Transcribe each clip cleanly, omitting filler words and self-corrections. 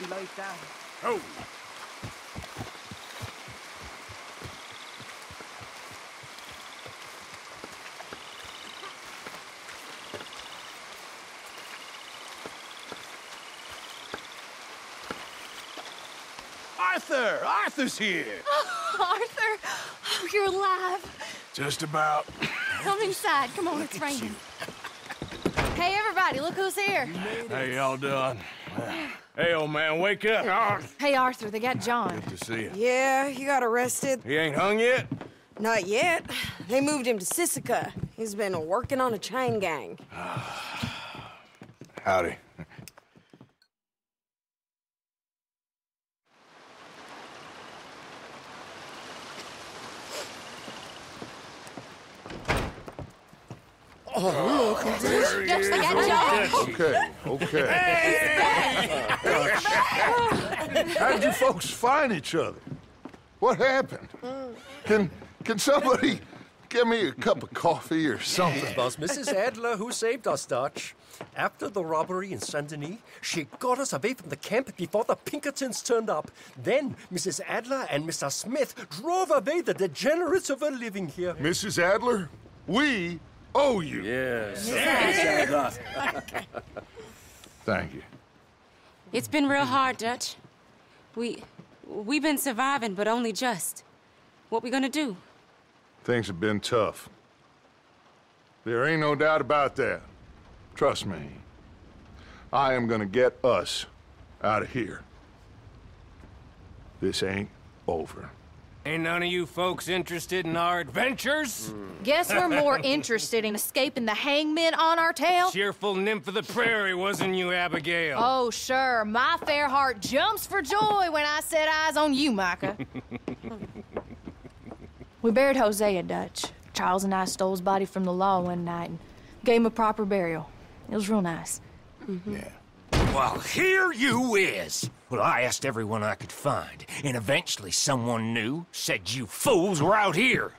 be laid down. Oh! Arthur! Arthur's here! Oh, Arthur! Oh, you're alive! Just about. Come inside. Come on, it's raining. Hey, everybody, look who's here. How y'all doing? Hey, old man, wake up. Hey, Arthur, they got John. Good to see you. Yeah, he got arrested. He ain't hung yet? Not yet. They moved him to Sisika. He's been working on a chain gang. Howdy. Oh, look. Okay. Hey. How'd you folks find each other? What happened? Can somebody give me a cup of coffee or something? It was Mrs. Adler who saved us, Dutch. After the robbery in Saint-Denis, she got us away from the camp before the Pinkertons turned up. Then Mrs. Adler and Mr. Smith drove away the degenerates of her living here. Mrs. Adler, we... Oh, you! Yes. Thank you. It's been real hard, Dutch. We've been surviving, but only just. What we gonna do? Things have been tough. There ain't no doubt about that. Trust me. I am gonna get us out of here. This ain't over. Ain't none of you folks interested in our adventures? Guess we're more interested in escaping the hangman on our tail? Cheerful nymph of the prairie, wasn't you, Abigail? Oh, sure. My fair heart jumps for joy when I set eyes on you, Micah. We buried Hosea, Dutch. Charles and I stole his body from the law one night and gave him a proper burial. It was real nice. Mm-hmm. Yeah. Well, here you is. Well, I asked everyone I could find, and eventually someone knew, said you fools were out here.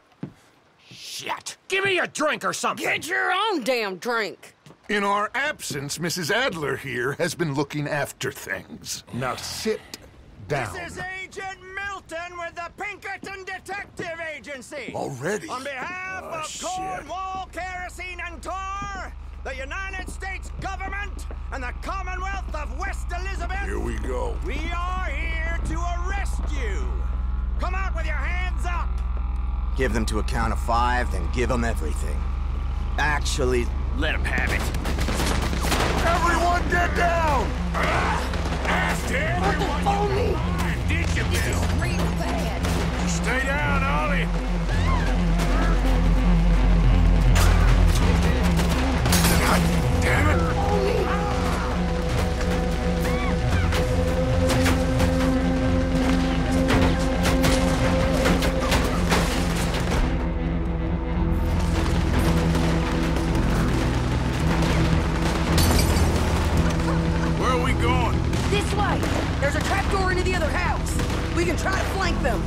Shit. Give me a drink or something. Get your own damn drink. In our absence, Mrs. Adler here has been looking after things. Now sit down. This is Agent Milton with the Pinkerton Detective Agency. Already? On behalf of Cornwall, Kerosene, and Tar, the United States government and the Commonwealth of West Elizabeth. Here we go. We are here to arrest you. Come out with your hands up. Give them to a count of 5, then give them everything. Actually, let them have it. Everyone get down! After everyone! What the phony? Did you, Bill? This is real bad. Stay down, Ollie. God damn it! Where are we going? This way! There's a trapdoor into the other house! We can try to flank them!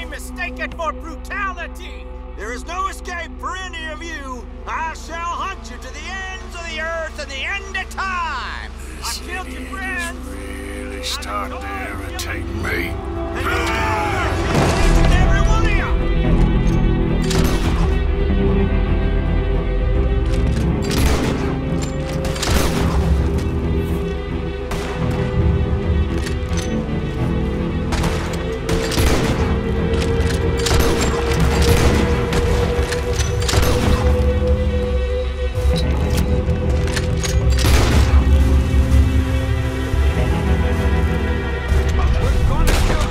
We're gonna kill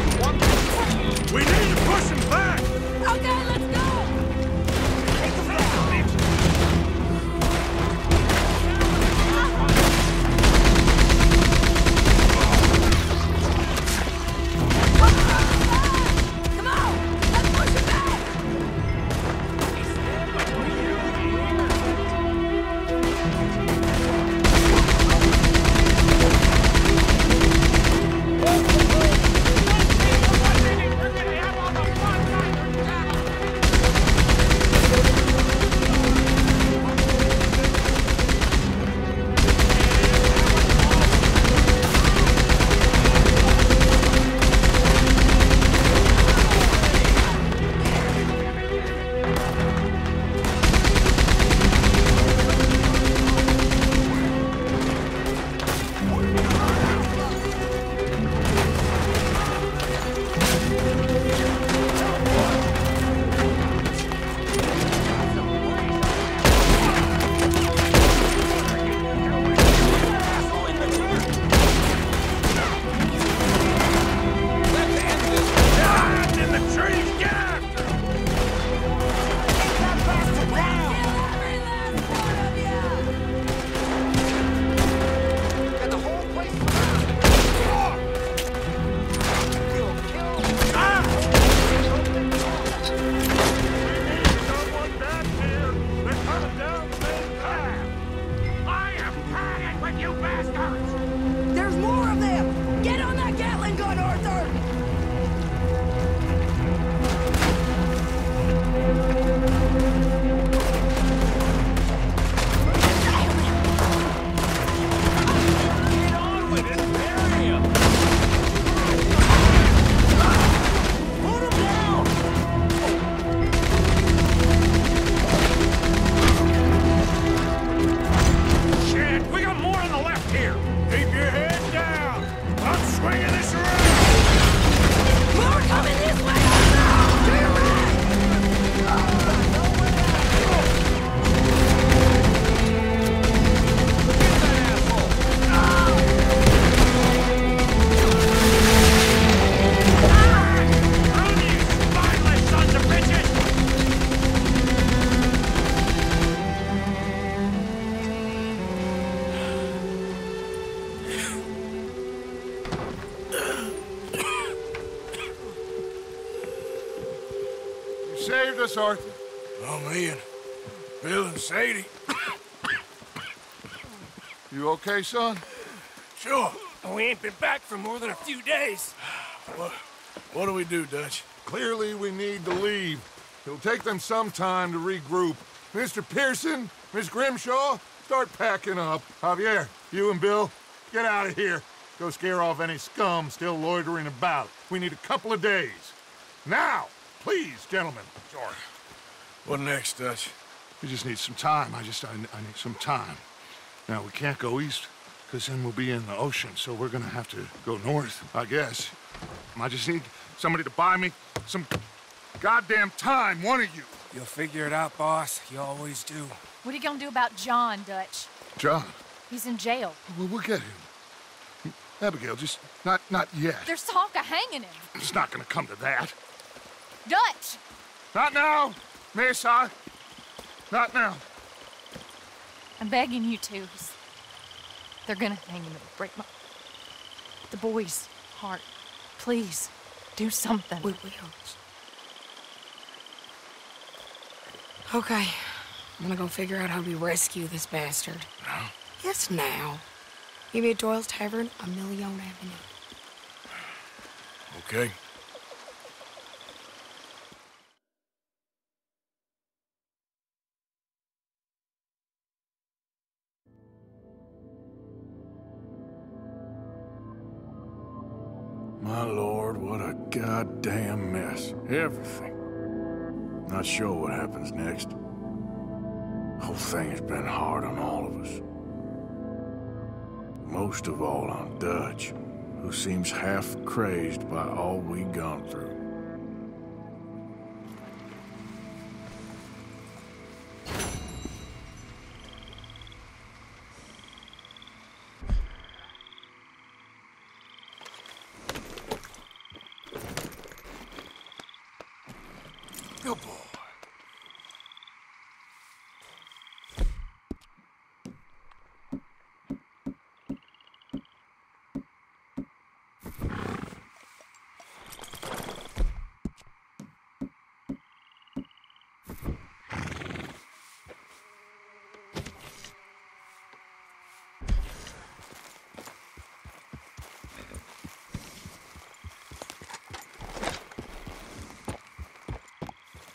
Arthur. Oh, me and Bill and Sadie. You okay, son? Sure. We ain't been back for more than a few days. What do we do, Dutch? Clearly, we need to leave. It'll take them some time to regroup. Mr. Pearson, Miss Grimshaw, start packing up. Javier, you and Bill, get out of here. Go scare off any scum still loitering about. We need a couple of days. Now! Please, gentlemen. George. What next, Dutch? We just need some time. I need some time. Now, we can't go east, because then we'll be in the ocean, so we're going to have to go north, I guess. I just need somebody to buy me some goddamn time, one of you. You'll figure it out, boss. You always do. What are you going to do about John, Dutch? John? He's in jail. We'll get him. Abigail, just not yet. There's talk of hanging him. It's not going to come to that. Dutch! Not now, miss, not now. I'm begging you to. They're gonna hang him. It'll break the boy's heart. Please, do something. We will. Okay, I'm gonna go figure out how we rescue this bastard. Now? Yes, now. Maybe at Doyle's Tavern on Million Avenue. Okay. My lord, what a goddamn mess. Everything. Not sure what happens next. Whole thing has been hard on all of us. Most of all on Dutch, who seems half crazed by all we've gone through.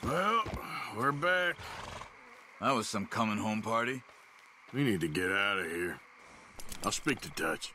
Well, we're back. That was some coming home party. We need to get out of here. I'll speak to Dutch.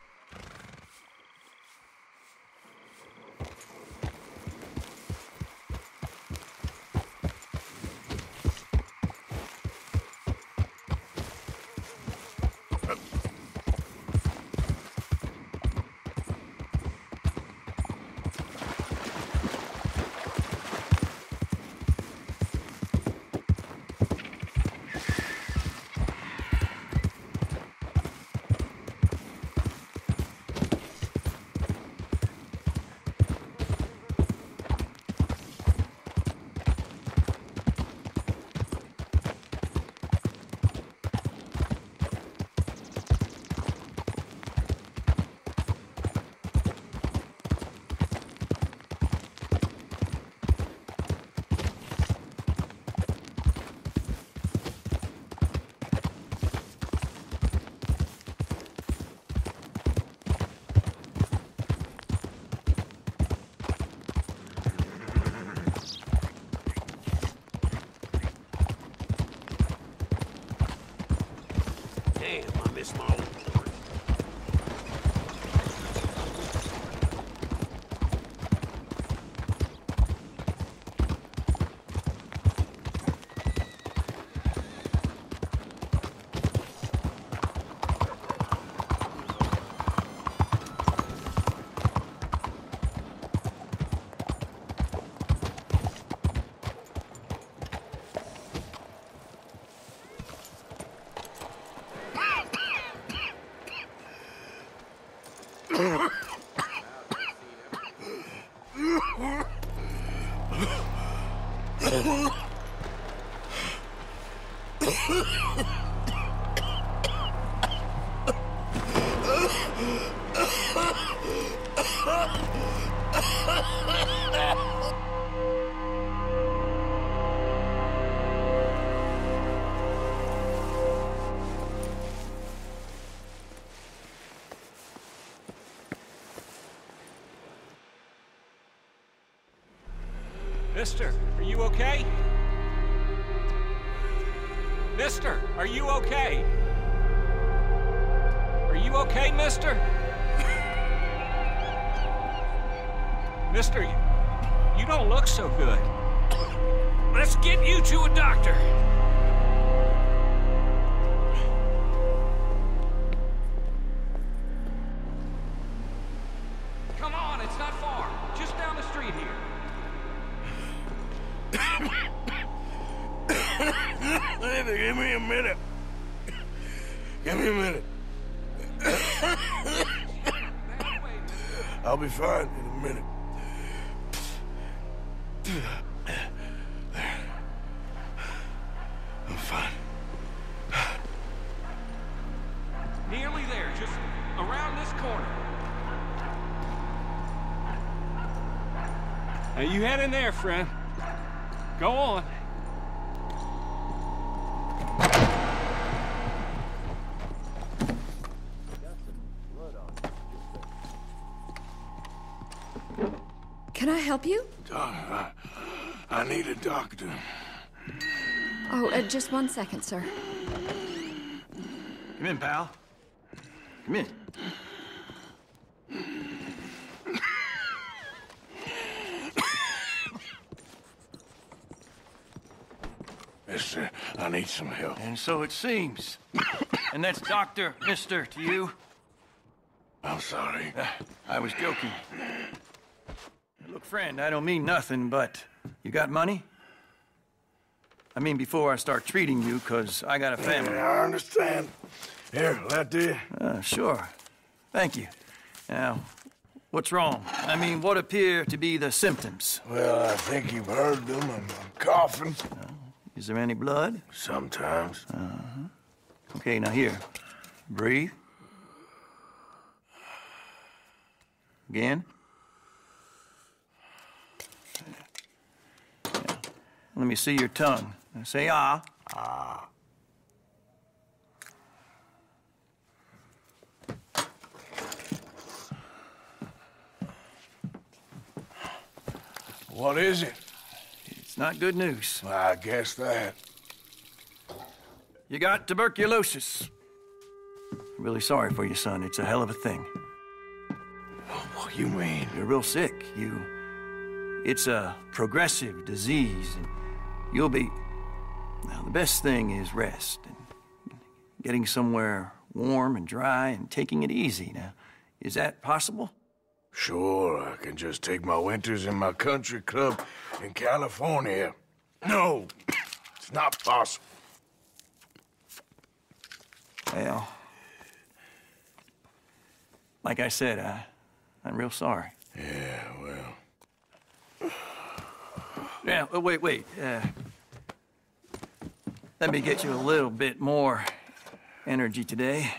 Mister, are you okay? Mister, are you okay? Are you okay, mister? Mister, you don't look so good. Let's get you to a doctor. Come on, it's not far. Just down the street here. Give me a minute. Give me a minute. I'll be fine in a minute. I'm fine. Nearly there, just around this corner. Now you head in there, friend. Go on. Can I help you? Doctor, I need a doctor. Oh, just one second, sir. Come in, pal. Come in. Mister, I need some help. And so it seems. And that's Dr. Mister to you. I'm sorry. I was joking. Look, friend, I don't mean nothing, but you got money? I mean, before I start treating you, because I got a family. Yeah, I understand. Here, that do you? Sure. Thank you. Now, what's wrong? I mean, what appear to be the symptoms? Well, I think you've heard them. I'm coughing. Is there any blood? Sometimes. Okay, now here. Breathe. Again. Let me see your tongue. Now say ah. Ah. What is it? It's not good news. Well, I guess that. You got tuberculosis. I'm really sorry for you, son. It's a hell of a thing. What do you mean? You're real sick. It's a progressive disease. And you'll be... Now, the best thing is rest and getting somewhere warm and dry and taking it easy. Now, is that possible? Sure, I can just take my winters in my country club in California. No, it's not possible. Well, like I said, I'm real sorry. Yeah, well... Yeah, wait. Let me get you a little bit more energy today.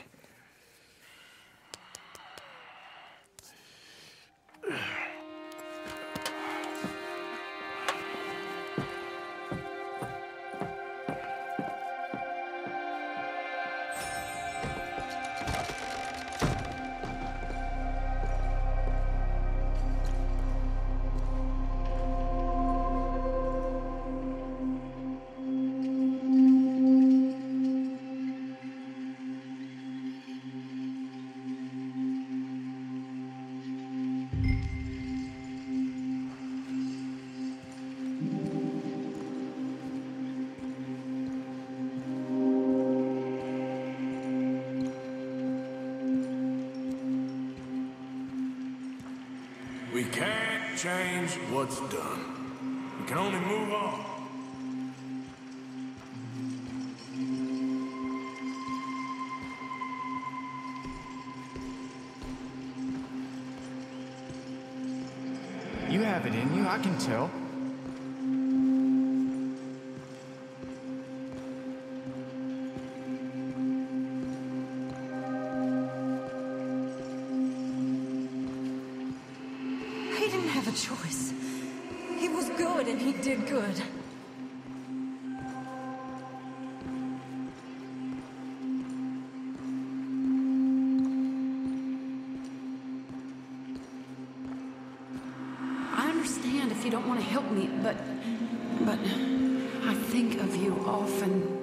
Change what's done. We can only move on. You have it in you, I can tell. other choice. He was good, and he did good. I understand if you don't want to help me, but I think of you often.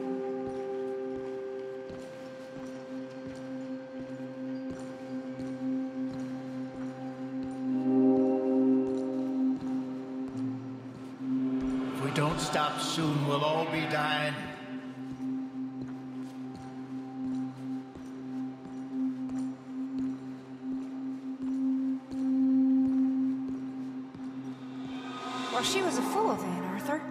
Stop soon, we'll all be dying. Well, she was a fool of Aunt Arthur.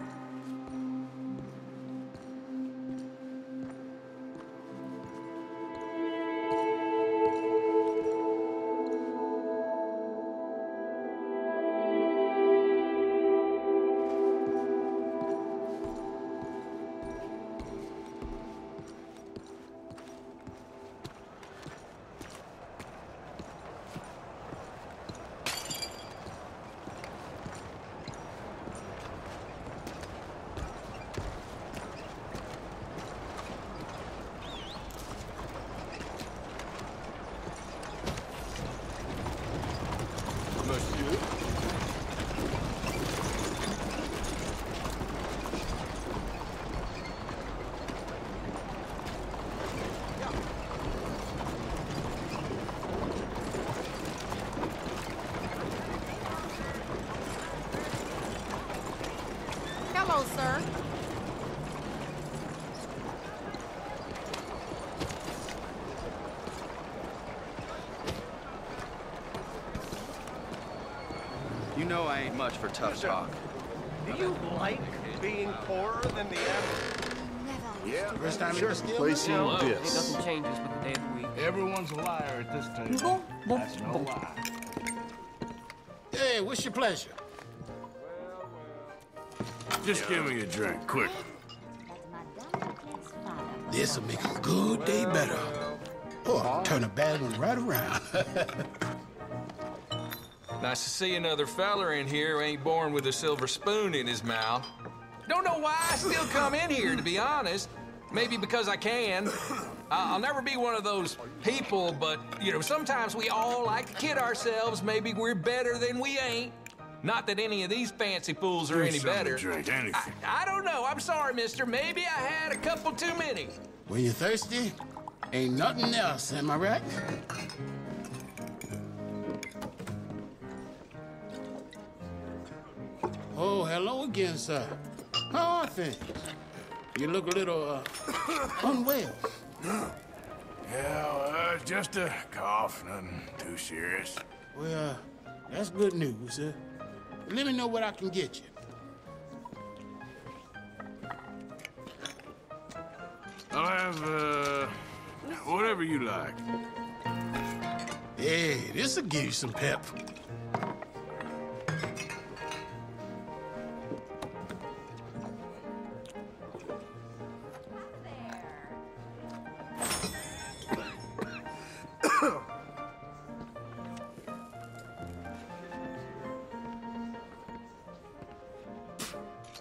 No, I ain't much for tough talk. Do you like being poorer than the average? Yeah, first time you're placing this. It doesn't change us with the day of the week. Everyone's a liar at this table. That's no lie. Hey, what's your pleasure? Just give me a drink, quick. This'll make a good day better. Or turn a bad one right around. Nice to see another feller in here who ain't born with a silver spoon in his mouth. Don't know why I still come in here, to be honest. Maybe because I can. I'll never be one of those people, but, you know, sometimes we all like to kid ourselves. Maybe we're better than we ain't. Not that any of these fancy fools are any better. Drink anything. I don't know. I'm sorry, mister. Maybe I had a couple too many. When you're thirsty, ain't nothing else, am I right? Oh, hello again, sir. How are things? You look a little, unwell. Yeah, well, just a cough, nothing too serious. Well, that's good news, sir. Let me know what I can get you. I'll have, whatever you like. Hey, this'll give you some pep.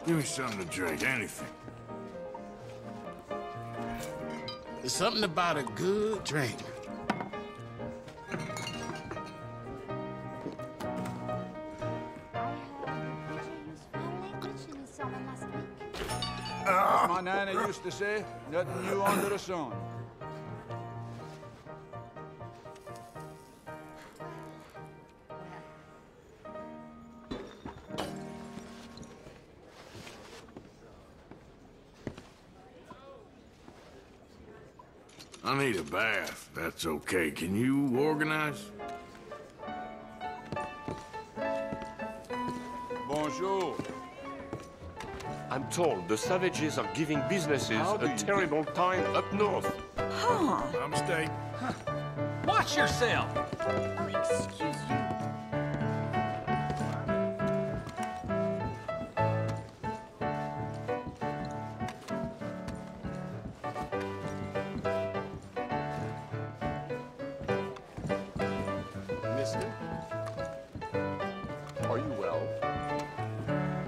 Give me something to drink, anything. There's something about a good drink. As my nana used to say, nothing new under the sun. I need a bath. That's okay. Can you organize? Bonjour. I'm told the savages are giving businesses a terrible time up north. Huh. I'm staying. Huh. Watch yourself. Oh, excuse me. Are you well? Abigail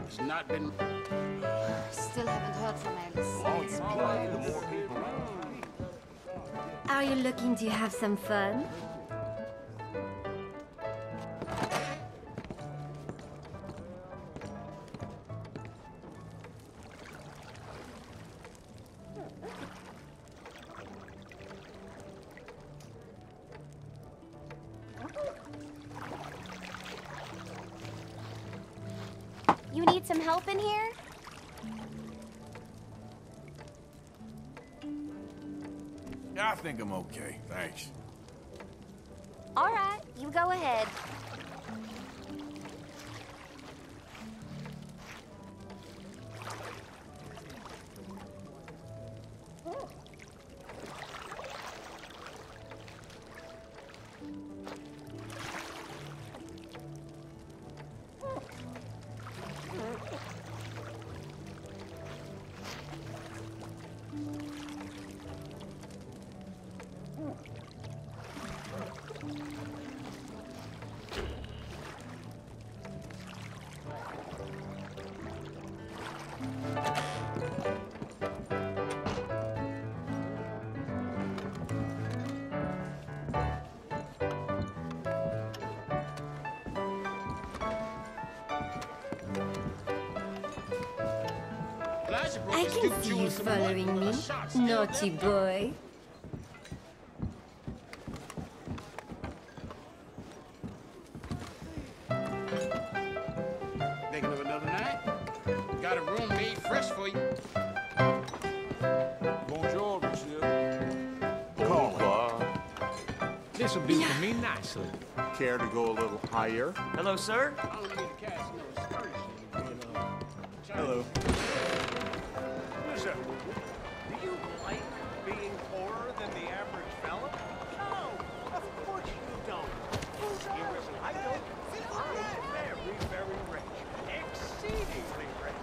has not been... Still haven't heard from Alice. Oh, it's boring. Are you looking to have some fun? You need some help in here? I think I'm okay, thanks. All right, you go ahead. I can see you following me, naughty boy. Thinking of another night? Got a room made fresh for you. Bonjour, monsieur. Bonjour. This will do for me nicely. Care to go a little higher? Hello, sir. Hello. Do you like being poorer than the average fella? No, of course you don't. I don't. I'm very, very rich. Exceedingly rich.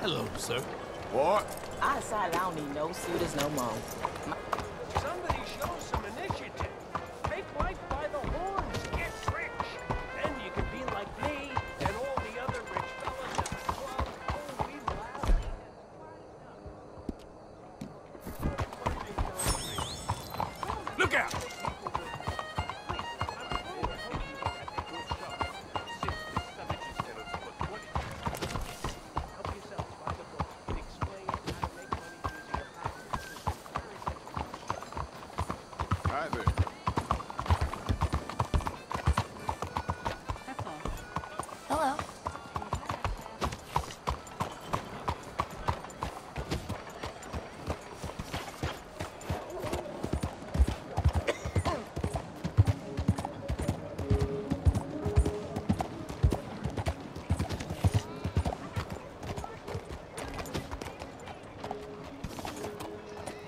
Hello, sir. What? I decided I don't need no suitors no more. Somebody show some initiative. Take life by the horns. Get rich. Then you can be like me and all the other rich fellas at the club. Oh, we laugh. Look out!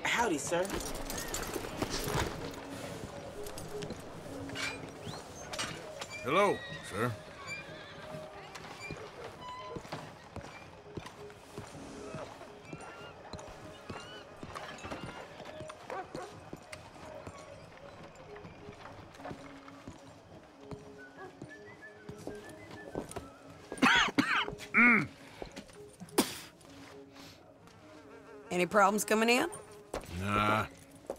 Howdy, sir. Hello, sir. Any problems coming in? Nah.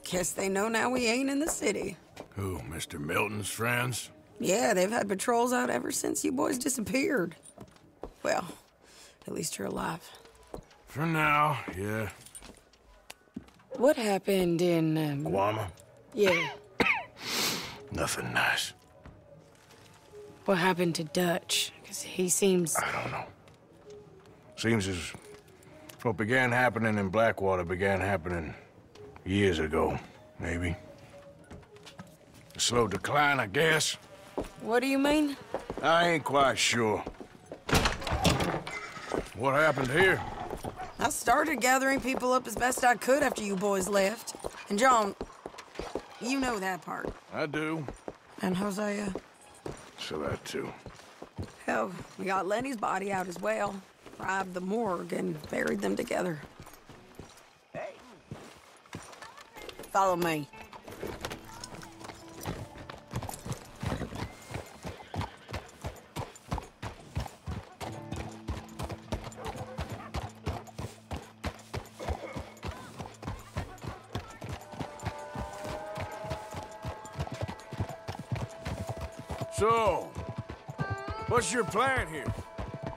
Guess they know now we ain't in the city. Who, Mr. Milton's friends? Yeah, they've had patrols out ever since you boys disappeared. Well, at least you're alive. For now, yeah. What happened in... Guama? Yeah. Nothing nice. What happened to Dutch? Because he seems... I don't know. Seems as What began happening in Blackwater began happening years ago, maybe. A slow decline, I guess. What do you mean? I ain't quite sure. What happened here? I started gathering people up as best I could after you boys left. And John, you know that part. I do. And Hosea. So that too. Hell, we got Lenny's body out as well. Robbed the morgue and buried them together. Hey. Follow me. So, what's your plan here?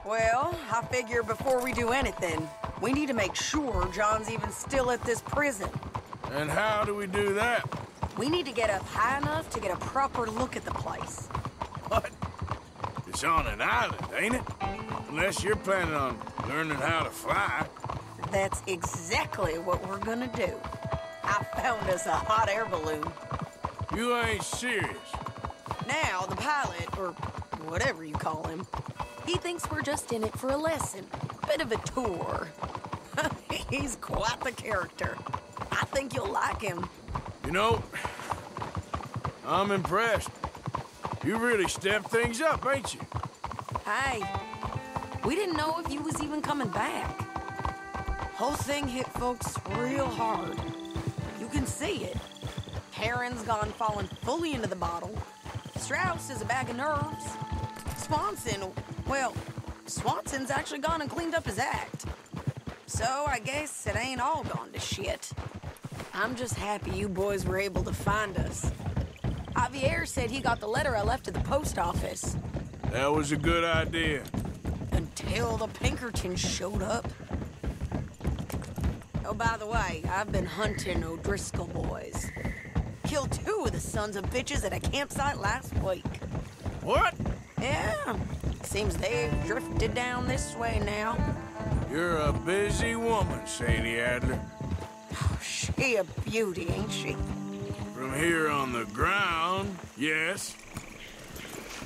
Well, I figure before we do anything, we need to make sure John's even still at this prison. And how do we do that? We need to get up high enough to get a proper look at the place. What? It's on an island, ain't it? Unless you're planning on learning how to fly. That's exactly what we're gonna do. I found us a hot air balloon. You ain't serious. Now, the pilot, or whatever you call him, he thinks we're just in it for a lesson. Bit of a tour. He's quite the character. I think you'll like him. You know, I'm impressed. You really stepped things up, ain't you? Hey, we didn't know if you was even coming back. Whole thing hit folks real hard. You can see it. Heron's gone falling fully into the bottle. Strauss is a bag of nerves. Swanson, well, Swanson's actually gone and cleaned up his act. So I guess it ain't all gone to shit. I'm just happy you boys were able to find us. Javier said he got the letter I left at the post office. That was a good idea. Until the Pinkertons showed up. Oh, by the way, I've been hunting O'Driscoll boys. Killed two of the sons of bitches at a campsite last week. What? Yeah. Seems they've drifted down this way now. You're a busy woman, Sadie Adler. Oh, she a beauty, ain't she? From here on the ground, yes.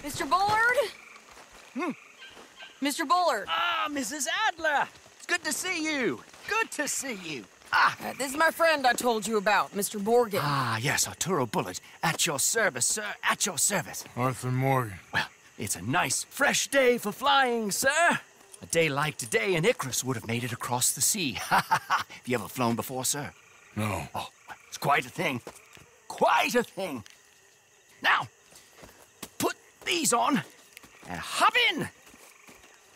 Mr. Bullard? Mr. Bullard. Ah, Mrs. Adler. It's good to see you. Good to see you. Ah. This is my friend I told you about, Mr. Morgan. Ah, yes, Arturo Bullard. At your service, sir. At your service. Arthur Morgan. Well, it's a nice, fresh day for flying, sir. A day like today, an Icarus would have made it across the sea. Ha, ha, ha. Have you ever flown before, sir? No. Oh, it's quite a thing. Quite a thing. Now, put these on and hop in.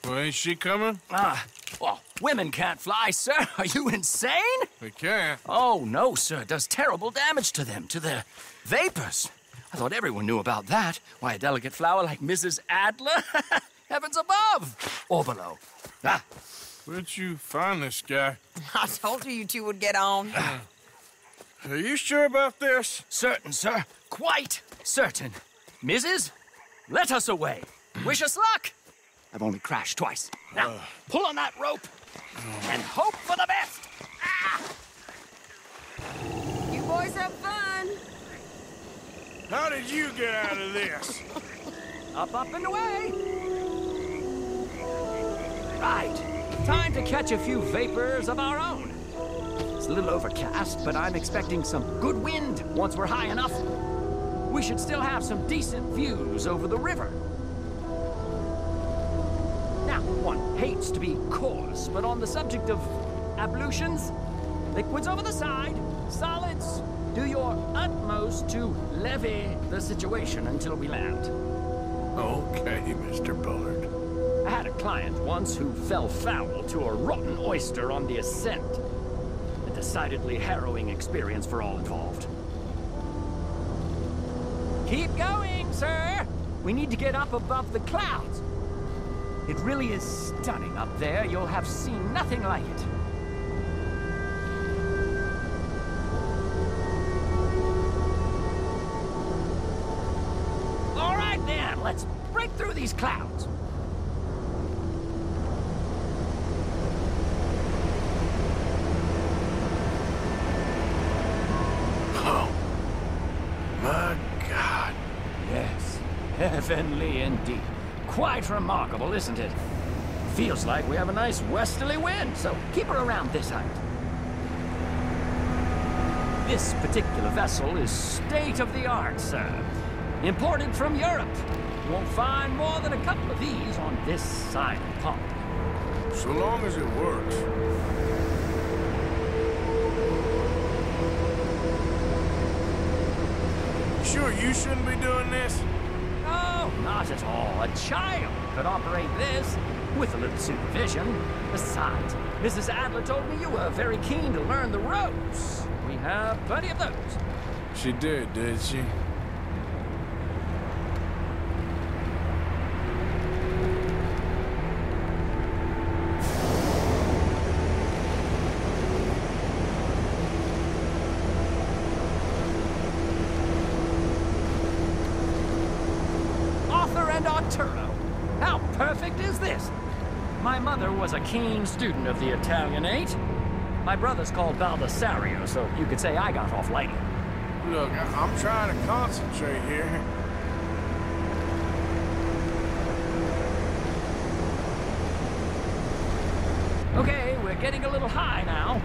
Well, ain't she coming? Ah, well, women can't fly, sir. Are you insane? They can't. Oh, no, sir. It does terrible damage to them, to their vapors. I thought everyone knew about that. Why, a delicate flower like Mrs. Adler? Heavens above. Or below. Ah. Where'd you find this guy? I told you two would get on. Are you sure about this? Certain, sir. Quite certain. Mrs., let us away. Wish us luck. I've only crashed twice. Now, pull on that rope and hope for the best. Ah! You boys have fun. How did you get out of this? Up and away. Right. Time to catch a few vapors of our own. It's a little overcast, but I'm expecting some good wind once we're high enough. We should still have some decent views over the river. Now, one hates to be coarse, but on the subject of ablutions, liquids over the side, solids, do your utmost to levy the situation until we land. Okay, Mr. Bullard. I had a client once who fell foul to a rotten oyster on the ascent. A decidedly harrowing experience for all involved. Keep going, sir! We need to get up above the clouds. It really is stunning up there. You'll have seen nothing like it. All right, then. Let's break through these clouds. Heavenly indeed. Quite remarkable, isn't it? Feels like we have a nice westerly wind, so keep her around this height. This particular vessel is state-of-the-art, sir. Imported from Europe. Won't find more than a couple of these on this side of the pond. So long as it works. Sure you shouldn't be doing this? Oh, not at all. A child could operate this with a little supervision. Besides, Mrs. Adler told me you were very keen to learn the ropes. We have plenty of those. She did she? Keen student of the Italianate. My brother's called Baldessario, so you could say I got off lightly. Look, I'm trying to concentrate here. Okay, we're getting a little high now.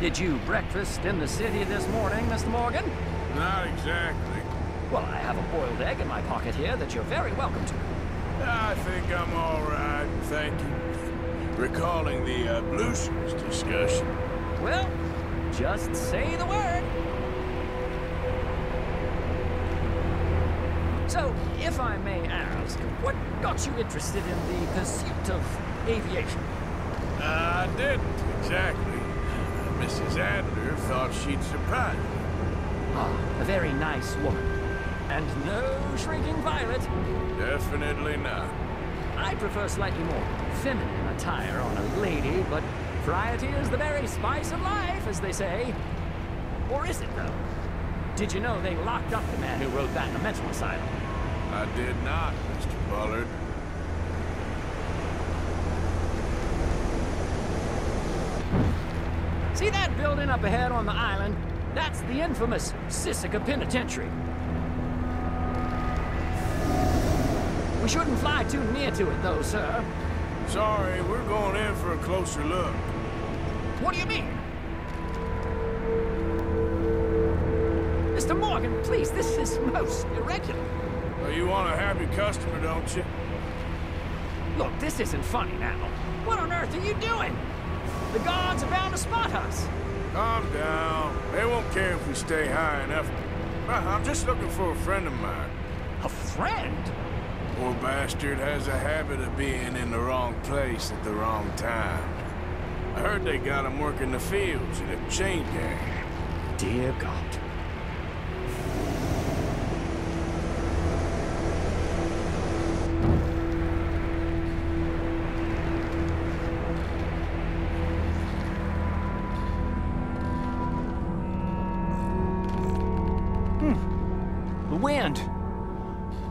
Did you breakfast in the city this morning, Mr. Morgan? Not exactly. Well, I have a boiled egg in my pocket here that you're very welcome to. I think I'm all right, thank you. Recalling the ablutions discussion. Well, just say the word. So, if I may ask, what got you interested in the pursuit of aviation? I didn't, exactly. Mrs. Adler thought she'd surprise me. Ah, a very nice woman. And no shrinking violet. Definitely not. I prefer slightly more feminine attire on a lady, but variety is the very spice of life, as they say. Or is it, though? Did you know they locked up the man who wrote that in a mental asylum? I did not, Mr. Bullard. See that building up ahead on the island? That's the infamous Sisika Penitentiary. We shouldn't fly too near to it, though, sir. Sorry, we're going in for a closer look. What do you mean? Mr. Morgan, please, this is most irregular. Well, you want a happy customer, don't you? Look, this isn't funny now. What on earth are you doing? The guards are bound to spot us. Calm down. They won't care if we stay high enough. I'm just looking for a friend of mine. A friend? Poor bastard has a habit of being in the wrong place at the wrong time. I heard they got him working the fields in a chain gang. Dear God.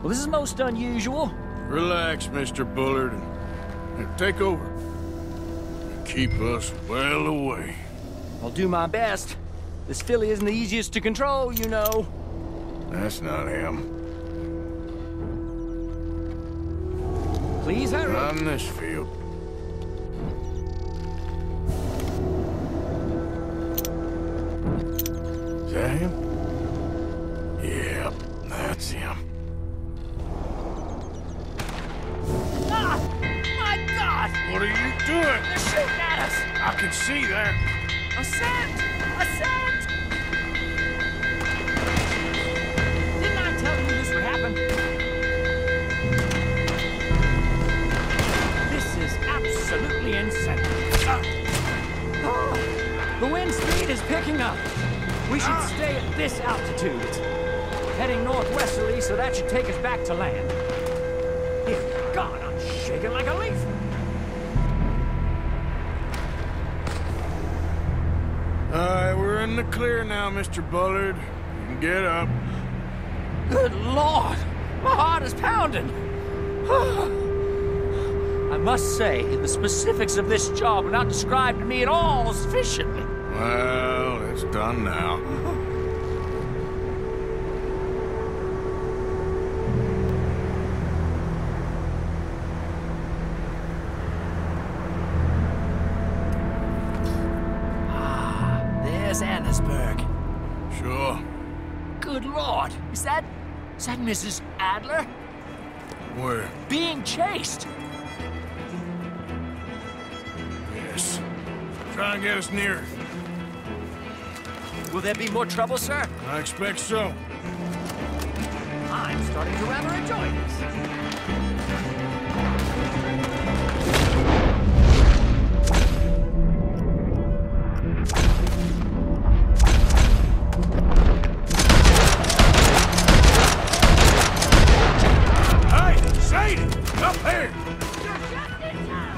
Well, this is most unusual. Relax, Mr. Bullard. Take over. Keep us well away. I'll do my best. This filly isn't the easiest to control, you know. That's not him. Please hurry. On this field. Is that him? Yep, that's him. What are you doing? They're shooting at us! I can see that. Ascend! Ascend! Didn't I tell you this would happen? This is absolutely insane. Oh, the wind speed is picking up. We should stay at this altitude. It's heading northwesterly, so that should take us back to land. Dear God, I'm shaking like a leaf. All right, we're in the clear now, Mr. Bullard. You can get up. Good Lord! My heart is pounding! I must say, the specifics of this job were not described to me at all sufficiently. Well, it's done now. There's Annesburg. Sure. Good Lord, is that Mrs. Adler? Where? Being chased. Yes. Try and get us near. Will there be more trouble, sir? I expect so. I'm starting to rather enjoy this. Hey, Sadie! Up here! You're just in time!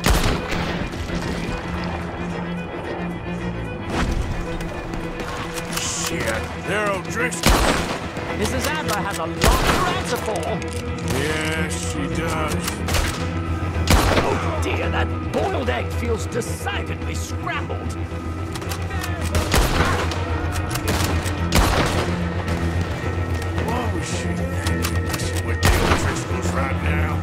There, O'Driscoll. Mrs. Adler has a lot to answer for. Yes, she does. Oh dear, that boiled egg feels decidedly scrambled. What was she thinking? We're dealing with O'Driscoll's right now.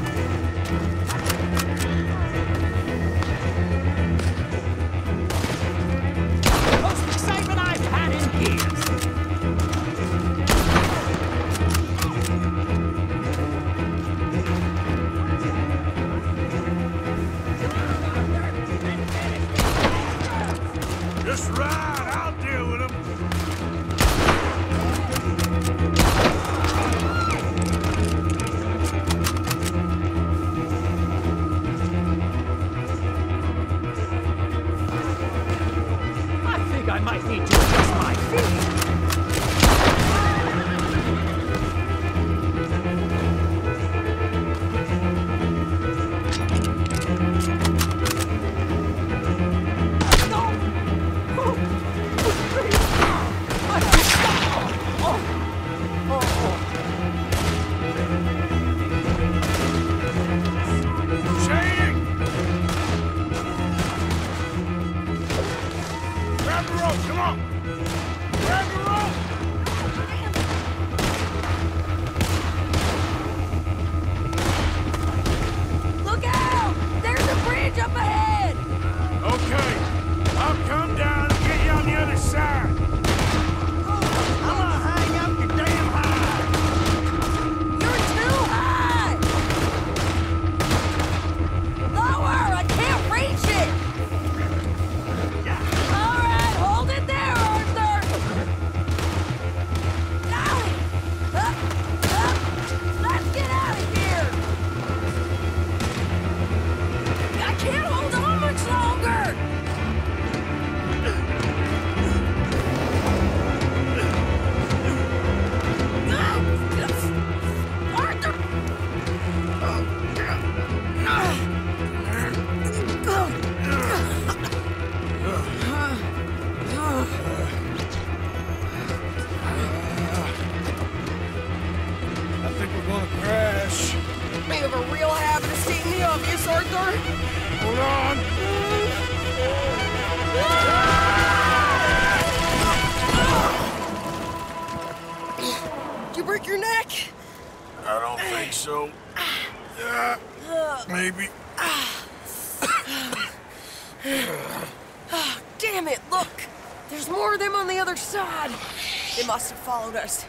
Followed us.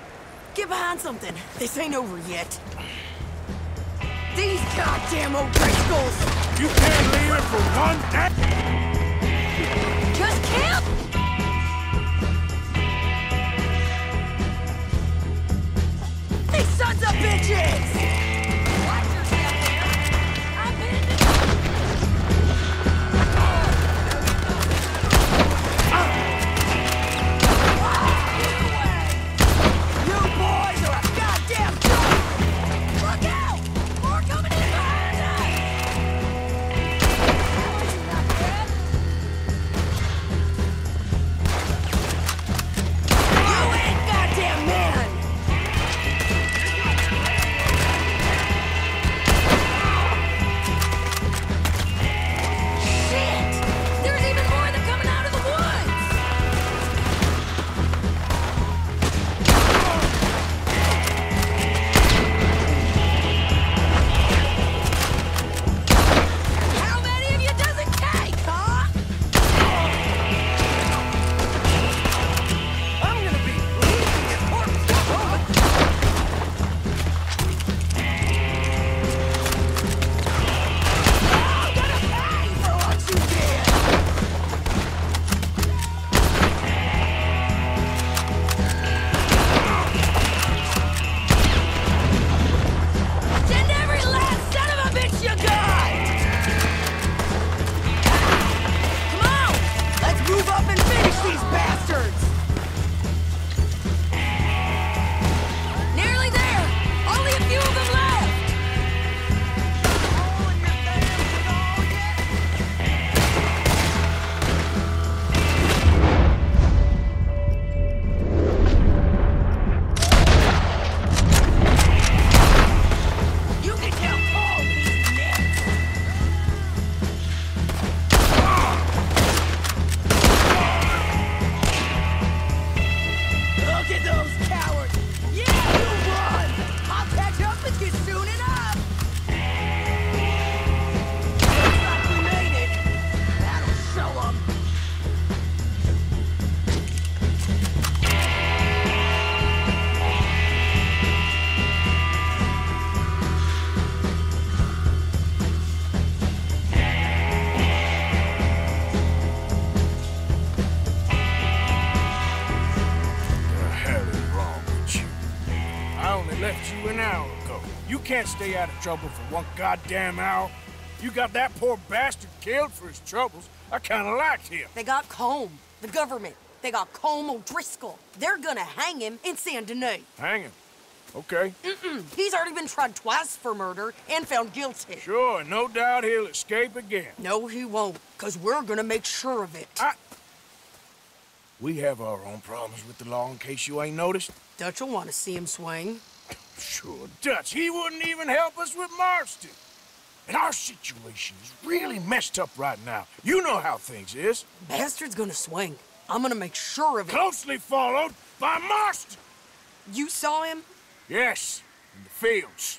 Get behind something. This ain't over yet. These goddamn O'Driscolls! You can't leave it for one day! Just camp! These sons of bitches! Watch yourself there! I've been in the... can't stay out of trouble for one goddamn hour. You got that poor bastard killed for his troubles. I kind of liked him. They got Combe, the government. They got Combe O'Driscoll. They're gonna hang him in Saint-Denis. Hang him? Okay. Mm-mm. He's already been tried twice for murder and found guilty. Sure, no doubt he'll escape again. No, he won't, because we're gonna make sure of it. We have our own problems with the law, in case you ain't noticed. Dutch will want to see him swing. Sure, Dutch. He wouldn't even help us with Marston. And our situation is really messed up right now. You know how things is. Bastard's gonna swing. I'm gonna make sure of it. Closely followed by Marston. You saw him? Yes, in the fields.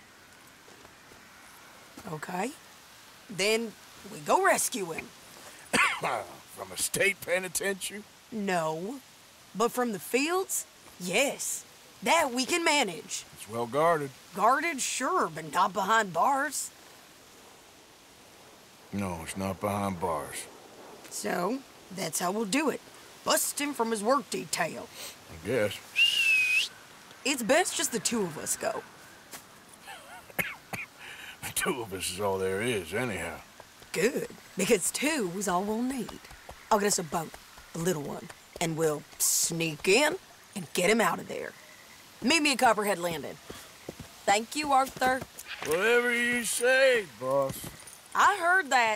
Okay. Then we go rescue him. From a state penitentiary? No. But from the fields? Yes. That we can manage. It's well guarded. Guarded, sure, but not behind bars. No, it's not behind bars. So, that's how we'll do it. Bust him from his work detail. I guess. It's best just the two of us go. The two of us is all there is, anyhow. Good, because two is all we'll need. I'll get us a boat, a little one, and we'll sneak in and get him out of there. Meet me at Copperhead Landing. Thank you, Arthur. Whatever you say, boss. I heard that.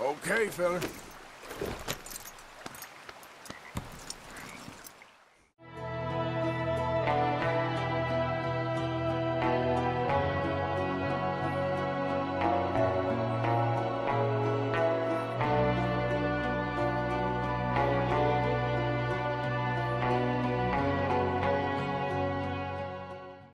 Okay, fella.